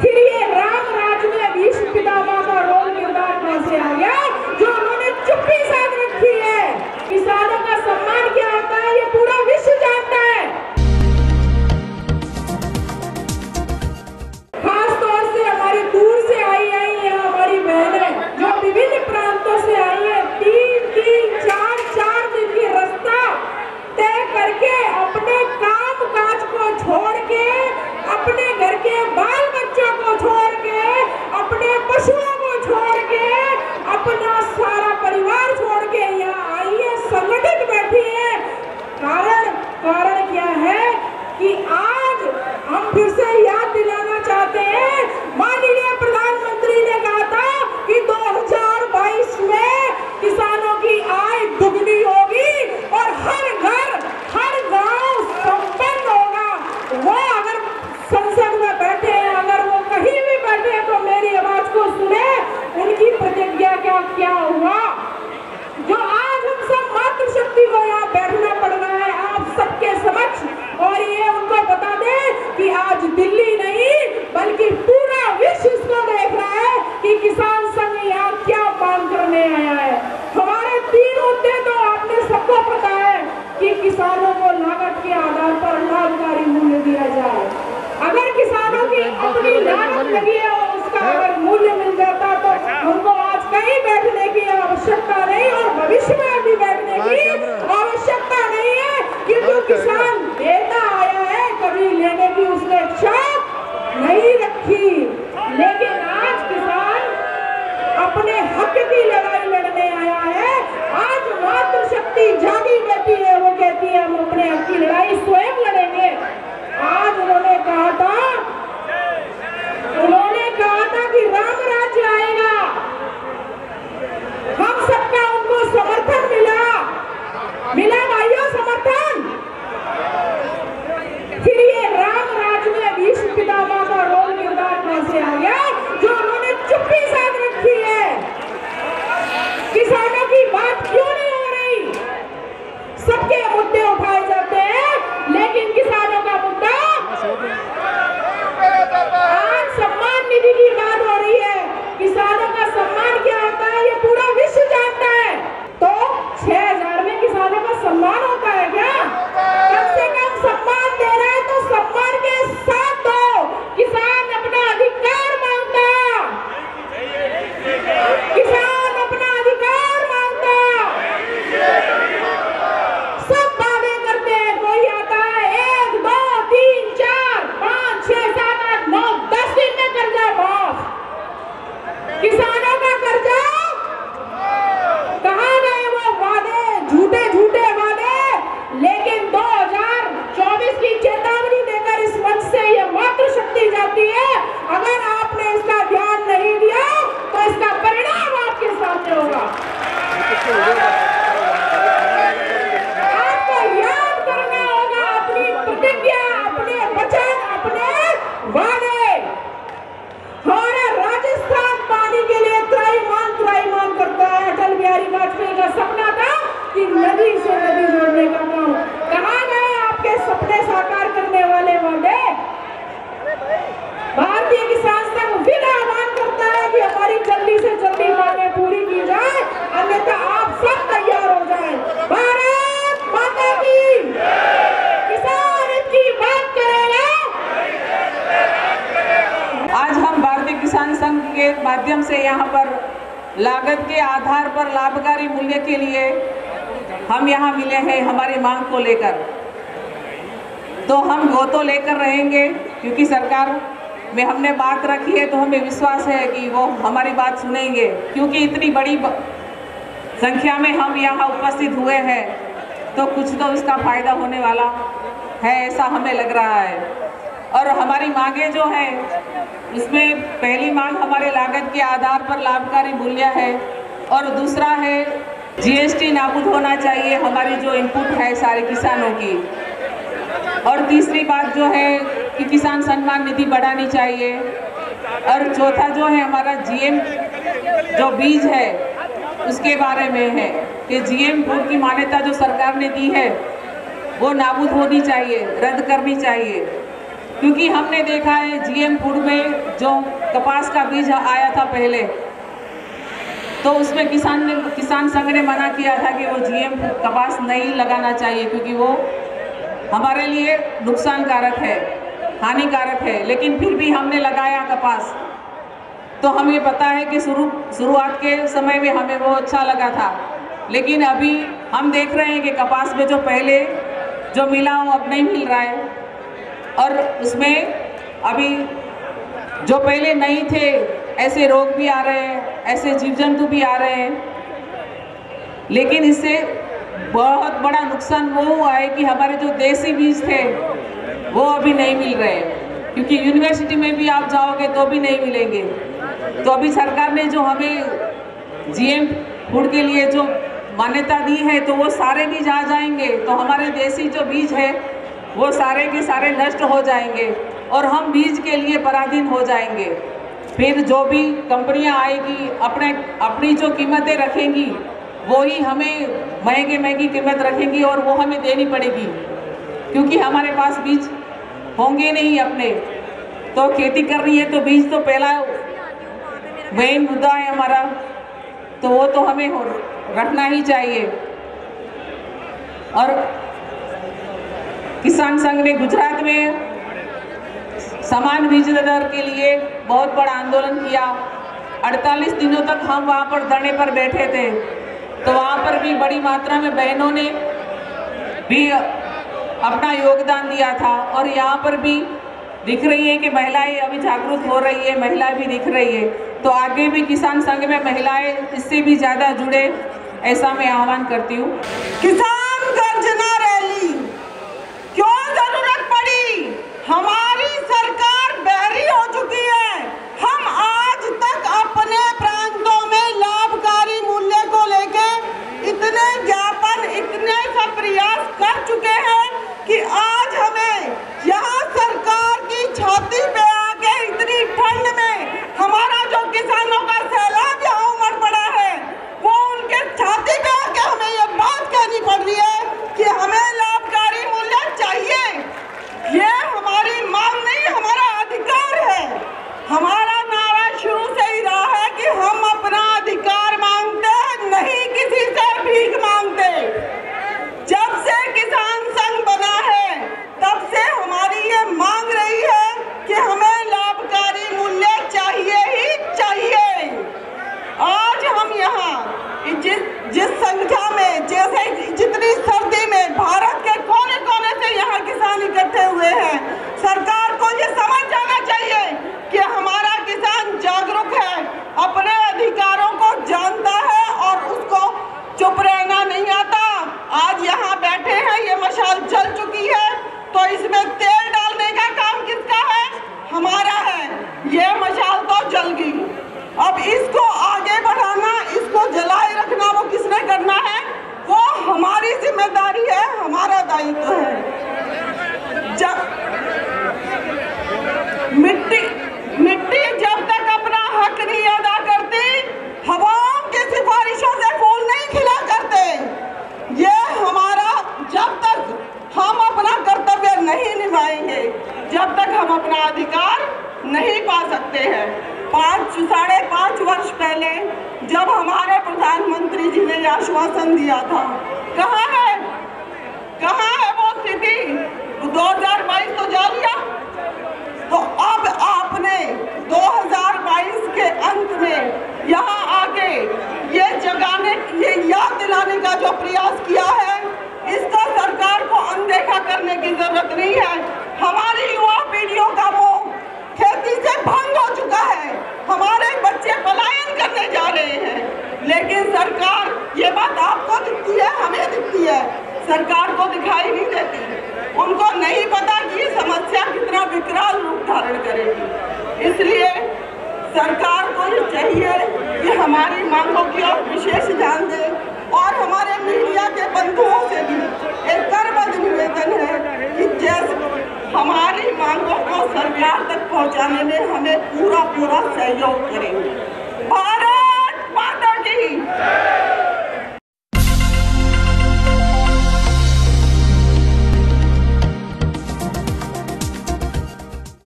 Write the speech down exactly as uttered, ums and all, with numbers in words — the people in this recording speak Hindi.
फिर ये राम राज में भीष्म पितामह का रोल किरदार कैसे आ गया जो उन्होंने चुप्पी साध रखी है। किसानों का सम्मान क्या होता है ये पूरा विश्व जानता है। खासतौर से हमारी दूर से आई आई है हमारी बहनें जो विभिन्न प्रांतों से आई है, तीन तीन चार चार दिन की रास्ता तय करके अपने काम काज को छोड़ के, अपने घर के बाल बच्चों को छोड़ के, अपने पशुओं को छोड़ के, अपना सारा परिवार छोड़ के यहाँ आई है, संगठित बैठी है। कारण कारण क्या है कि आज हम फिर से याद दिलाना चाहते हैं, माननीय प्रधानमंत्री ने कहा था कि दो हज़ार बाईस में किसानों की आय दुगनी होगी और हर घर हर गांव संपन्न होगा। वो अगर संसद में बैठे हैं, अगर वो कहीं भी बैठे हैं तो मेरी आवाज को सुने। उनकी प्रतिज्ञा क्या क्या हुआ जो आज हम सब मातृशक्ति को यहाँ बैठना पड़ रहा है आप सबके समक्ष। और ये उनको बता दें कि आज दिल्ली नहीं बल्कि पूरा विश्व इसको देख रहा है कि किसान संघ यहाँ क्या काम करने आया है। हमारे तीन मुद्दे तो आपने सबको पता है कि किसानों को लागत के आधार पर लाभकारी मूल्य दिया जाए। अगर किसानों की अपनी लागत लगी है और उसका अगर मूल्य मिल जाता तो उनको आज कहीं बैठने की आवश्यकता नहीं और भविष्य में भी बैठने की आवश्यकता नहीं है। किंतु किसान देता आया है, कभी लेने की उसने शर्त नहीं रखी, लेकिन आज किसान अपने हक की लड़ाई लड़ने आया है। आज मातृशक्ति जागी बैठी है, वो कहती है हम अपने हक की लड़ाई स्वयं लड़ेंगे। आज उन्होंने कहा था उन्होंने कहा था कि राम राज्य आएगा। हम सबका उनको समर्थन मिला मिला भाइयों समर्थन। फिर ये राम राज्य में भीष्म पितामह का रोल किरदार कैसे आ गया जो उन्होंने चुप्पी साध रखी है। किसानों की बात क्यों नहीं हो रही? सबके मुद्दे उठाए जाते हैं लेकिन किसानों का मुद्दा। आज सम्मान निधि की बात हो रही है, किसानों का सम्मान क्या होता है ये पूरा विश्व जानता है। तो छह हज़ार में किसानों का सम्मान होता है क्या? कम से कम सम्मान दे रहे हैं तो सम्मान के साथ दो। किसान अपना अधिकार मांगता, किसान अपना अधिकार मांगता। सब बातें करते हैं, कोई आता है एक दो तीन चार पाँच छह सात आठ नौ दस दिन में कर्जा माफ। किसानों का कर्जा कहाँ गए? वो वादे, झूठे झूठे वादे। लेकिन दो हज़ार चौबीस की चेतावनी देकर इस मंच से ये मातृशक्ति जाती है, अगर आपने इसका ध्यान नहीं दिया तो इसका परिणाम आपके सामने होगा। आपको याद करना होगा अपनी प्रतिज्ञा, अपने वचन, अपने वादे। हमारा राजस्थान पानी के लिए त्राईमान त्राईमान करता है। अटल बिहारी वाजपेयी का सपना था कि नदी से नदी जोड़ने का काम। कहाँ गए आपके सपने साकार करने वाले वादे? भारतीय किसान संघ फिर आह्वान करता है कि हमारी जल्दी से जल्दी मांगें पूरी की जाए, अन्यथा आप सब तैयार हो जाए। भारत माता की किसान की बात करेगा। आज हम भारतीय किसान संघ के माध्यम से यहाँ पर लागत के आधार पर लाभकारी मूल्य के लिए हम यहाँ मिले हैं हमारी मांग को लेकर। तो हम वो तो लेकर रहेंगे क्योंकि सरकार में हमने बात रखी है, तो हमें विश्वास है कि वो हमारी बात सुनेंगे। क्योंकि इतनी बड़ी संख्या में हम यहाँ उपस्थित हुए हैं तो कुछ तो इसका फायदा होने वाला है ऐसा हमें लग रहा है। और हमारी मांगें जो हैं उसमें पहली मांग हमारे लागत के आधार पर लाभकारी मूल्य है और दूसरा है जीएसटी नाबूद होना चाहिए हमारी जो इनपुट है सारे किसानों की। और तीसरी बात जो है कि किसान सम्मान निधि बढ़ानी चाहिए। और चौथा जो है हमारा जीएम जो बीज है उसके बारे में है कि जीएम बोर्ड की मान्यता जो सरकार ने दी है वो नाबूद होनी चाहिए, रद्द करनी चाहिए। क्योंकि हमने देखा है जीएमपुर में जो कपास का बीज आया था पहले, तो उसमें किसान ने किसान संघ ने मना किया था कि वो जीएम कपास नहीं लगाना चाहिए क्योंकि वो हमारे लिए नुकसानकारक है, हानिकारक है। लेकिन फिर भी हमने लगाया कपास। तो हमें पता है कि शुरू शुरुआत के समय में हमें वो अच्छा लगा था, लेकिन अभी हम देख रहे हैं कि कपास में जो पहले जो मिला वो अब नहीं मिल रहा है, और उसमें अभी जो पहले नहीं थे ऐसे रोग भी आ रहे हैं, ऐसे जीव जंतु भी आ रहे हैं। लेकिन इससे बहुत बड़ा नुकसान वो हुआ है कि हमारे जो देसी बीज थे वो अभी नहीं मिल रहे, क्योंकि यूनिवर्सिटी में भी आप जाओगे तो भी नहीं मिलेंगे। तो अभी सरकार ने जो हमें जीएम फूड के लिए जो मान्यता दी है, तो वो सारे बीज आ जाएंगे, तो हमारे देसी जो बीज है वो सारे के सारे नष्ट हो जाएंगे और हम बीज के लिए पराधीन हो जाएंगे। फिर जो भी कंपनियां आएगी अपने अपनी जो कीमतें रखेंगी वो ही हमें महंगे महंगी कीमत रखेंगी और वो हमें देनी पड़ेगी, क्योंकि हमारे पास बीज होंगे नहीं अपने। तो खेती करनी है तो बीज तो पहला मेन मुद्दा है हमारा, तो वो तो हमें रखना ही चाहिए। और किसान संघ ने गुजरात में समान बीज दर के लिए बहुत बड़ा आंदोलन किया। अड़तालीस दिनों तक हम वहाँ पर धरने पर बैठे थे, तो वहाँ पर भी बड़ी मात्रा में बहनों ने भी अपना योगदान दिया था, और यहाँ पर भी दिख रही है कि महिलाएं अभी जागरूक हो रही है, महिलाएं भी दिख रही है। तो आगे भी किसान संघ में महिलाएं इससे भी ज़्यादा जुड़े, ऐसा मैं आह्वान करती हूँ। किसान गर्जना रैली क्यों जरूरत पड़ी? हमारी सरकार बहरी हो चुकी है। हम आज तक अपने प्रांतों में लाभकारी मूल्य को लेके इतने ज्ञापन, इतने सब प्रयास कर चुके हैं कि आज हमें यहाँ सरकार की छाती पे आके इतनी ठंड में हमारा जो किसानों का सैलाब यहाँ उमड़ पड़ा है, वो उनके छाती पे आके हमें ये बात कहनी पड़ रही है कि हमें लाभकारी मूल्य चाहिए। ये हमारी मांग नहीं, हमारा अधिकार है। हमारा नारा शुरू से ही रहा है कि हम अपना अधिकार मांगते हैं, नहीं किसी से भीख मांगते। जब से किसान संघ बना है तब से हमारी ये मांग रही है कि हमें लाभकारी मूल्य चाहिए ही चाहिए। आज हम यहाँ जिस जिस संख्या में, जैसे जितनी सर्दी में भारत के कोने कोने से यहाँ किसान इकट्ठे हुए हैं, सरकार को ये समझ जाना चाहिए कि हमारा किसान जागरूक है, अपने अधिकारों को जानता है और उसको चुप रहना नहीं आता। आज यहाँ बैठे हैं, ये मशाल जल चुकी है, तो इसमें तेल डालने का काम किसका है? हमारा है। ये मशाल तो जल गई, अब इसको आगे बढ़ाना, इसको जलाए रखना वो किसने करना है? वो हमारी जिम्मेदारी है, हमारा दायित्व है। जब मिट्टी मिट्टी जब तक अपना हक नहीं अदा करती, हवाओं की सिफारिशों से फूल नहीं खिला करते। ये हमारा, जब तक हम अपना कर्तव्य नहीं निभाएंगे, जब तक हम अपना अधिकार नहीं पा सकते हैं। पाँच साढ़े पाँच वर्ष पहले जब हमारे प्रधानमंत्री जी ने आश्वासन दिया था, कहाँ है कहाँ है वो स्थिति? दो हज़ार बाईस तो जा लिया, तो अब आपने दो हज़ार बाईस के अंत में यहाँ आके ये जगाने, ये याद दिलाने का जो प्रयास किया है, इसका सरकार को अनदेखा करने की जरूरत नहीं है। हमारी युवा पीढ़ियों का मोह खेती से भंग हो चुका है, हमारे बच्चे पलायन करने जा रहे हैं, लेकिन सरकार, ये बात आपको दिखती है, हमें दिखती है, सरकार को दिखाई नहीं देती। उनको नहीं पता कि ये समस्या कितना विकराल रूप धारण करेगी। इसलिए सरकार को ये चाहिए कि हमारी मांगों की ओर विशेष ध्यान दे, और हमारे मीडिया के बंधुओं से भी एक करबद्ध निवेदन है कि जैसे हमारी मांगों को सरकार तक पहुंचाने में हमें पूरा पूरा सहयोग करेंगे। भारत माता की।